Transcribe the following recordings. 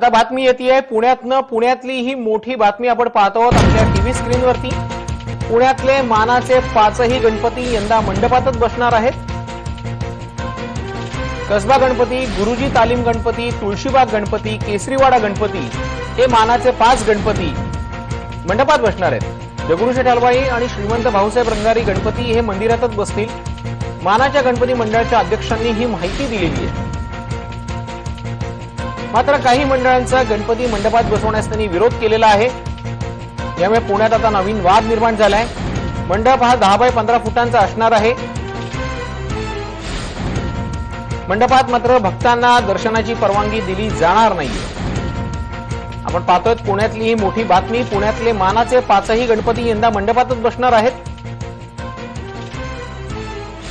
आता बातमी येते आहे पुण्यातून। पुण्यातली ही मोठी बातमी आपण पाहत आहोत आपल्या टीव्ही स्क्रीनवरती। पुण्यातले मानाचे पाचही गणपती यंदा मंडपातच बसणार आहेत। कसबा गणपती, गुरुजी तालीम गणपती, तुळशीबाग गणपती, केसरीवाडा गणपती हे मानाचे पाच गणपती मंडपात बसणार आहेत। जगुरुश ठालबाई आणि श्रीमंत भाऊसाहेब रंगारी गणपती हे मंदिरातच बसतील। मानाच्या गणपती मंडळाच्या अध्यक्षांनी ही माहिती दिलेली आहे। मात्र काही मंडळांचा गणपती मंडपात बसवण्यास त्यांनी विरोध केलेला आहे। यामुळे पुण्यात आता नवीन वाद निर्माण झाला आहे। मंडप हा 10 बाय 15 फुटांचा असणार आहे। मंडपात मात्र भक्तांना दर्शनाची परवानगी दिली जाणार नाही। आपण पाहतोय पुण्यातली ही मोठी बातमी। पुण्यातले मानाचे पाचही गणपती यंदा मंडपातच बसणार आहेत।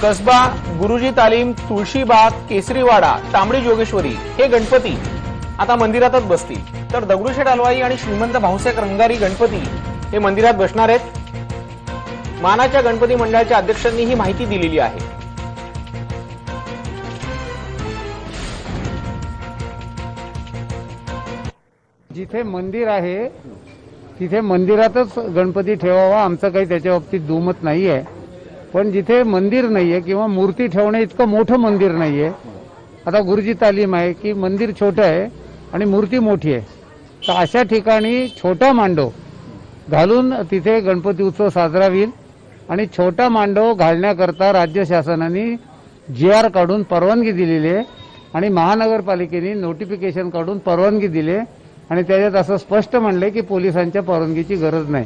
कसबा, गुरुजी तालीम, तुळशीबाग, केसरीवाडा, तांबडी जोगेश्वरी हे गणपती आता मंदिरातच बसतील। तर दगडूशेठ हलवाई आणि श्रीमंत भाऊसाहेब रंगारी गणपती हे मंदिरात बसणार आहेत। मानाच्या गणपती मंडळाच्या अध्यक्षांनी ही माहिती दिलेली आहे। जिथे मंदिर आहे तिथे मंदिरातच गणपती ठेवावा, आमचं काही त्याच्या बाबतीत दुमत नाही आहे। पण जिथे मंदिर नाहीये किंवा मूर्ती ठेवणे इतकं मोठं मंदिर नाहीये, आता गुरुजी तालीम आहे की मंदिर छोटं आहे आणि मूर्ती मोठी आहे, तर अशा ठिकाणी छोटा मांडव घालून तिथे गणपती उत्सव साजरा होईल। आणि छोटा मांडव घालण्याकरता राज्य शासनाने GR काढून परवानगी दिलेली आहे आणि महानगरपालिकेने नोटिफिकेशन काढून परवानगी दिली आणि त्याच्यात असं स्पष्ट म्हणले की पोलिसांच्या परवानगीची गरज नाही।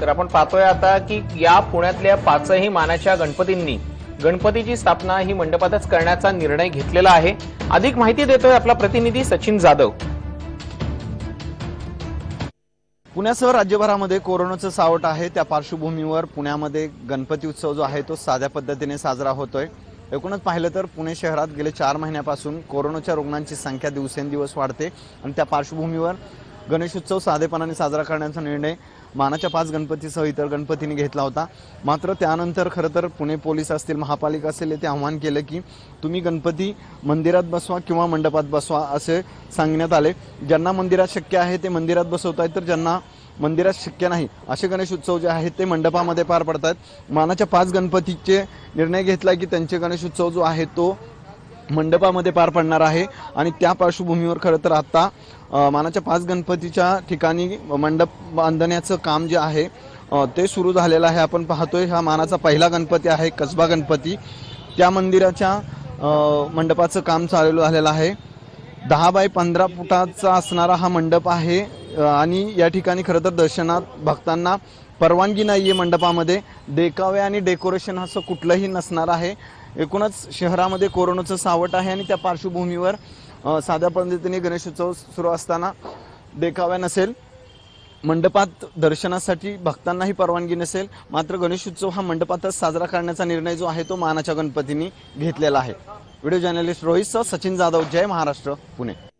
तर आपण पाहतोय आता की या पुण्यातल्या पाचही मानाच्या गणपतींनी गणपतीची स्थापना ही मंडपातच करण्याचा निर्णय घेतलेला आहे। अधिक माहिती देतोय आपला प्रतिनिधी सचिन जाधव। पुण्यासह राज्यभरामध्ये कोरोनाचं सावट आहे, त्या पार्श्वभूमीवर पुण्यामध्ये गणपती उत्सव जो आहे तो साध्या पद्धतीने साजरा होतोय। एकूणच पाहिलं तर पुणे शहरात गेले 4 महिन्यापासून कोरोनाच्या रुग्णांची संख्या दिवसेंदिवस वाढते आणि त्या पार्श्वभूमीवर गणेशोत्सव साधेपणाने साजरा करण्याचा निर्णय मानाच्या 5 गणपतीसह इतर गणपतींनी घेतला होता। मात्र त्यानंतर खरंतर पुणे पोलीस असतील, महापालिका असेल, येथे आव्हान केलं की तुम्ही गणपती मंदिरात बसवा किंवा मंडपात बसवा असे सांगण्यात आले। ज्यांना मंदिरात शक्य आहे ते मंदिरात बसवतात, तर ज्यांना मंदिरात शक्य नाही असे गणेशोत्सव जे आहेत ते मंडपामध्ये पार पडतात। मानाच्या 5 गणपतीचे निर्णय घेतला की त्यांचे गणेशोत्सव जो आहे तो मंडपामध्ये पार पडणार आहे। आणि त्या पार्श्वभूमीवर खरंतर आता मानाच्या 5 गणपतीच्या ठिकाणी मंडप बांधण्याचं काम जे आहे ते सुरू झालेलं आहे। आपण पाहतोय हा मानाचा पहिला गणपती आहे कसबा गणपती, त्या मंदिराच्या मंडपाचं काम चालू झालेलं आहे। 10 बाय 15 फुटाचा असणारा हा मंडप आहे आणि या ठिकाणी खरंतर दर्शनात भक्तांना परवानगी नाही आहे। मंडपामध्ये देखावे आणि डेकोरेशन असं कुठलंही नसणार आहे। एकूणच शहरामध्ये कोरोनाचं सावट आहे आणि त्या पार्श्वभूमीवर साध्या पद्धतीने गणेशोत्सव सुरू असताना देखाव्या नसेल, मंडपात दर्शनासाठी भक्तांनाही परवानगी नसेल, मात्र गणेशोत्सव हा मंडपातच साजरा करण्याचा निर्णय जो आहे तो मानाच्या गणपतींनी घेतलेला आहे। व्हिडिओ जर्नलिस्ट रोहितसह सचिन जाधव, जय महाराष्ट्र, पुणे।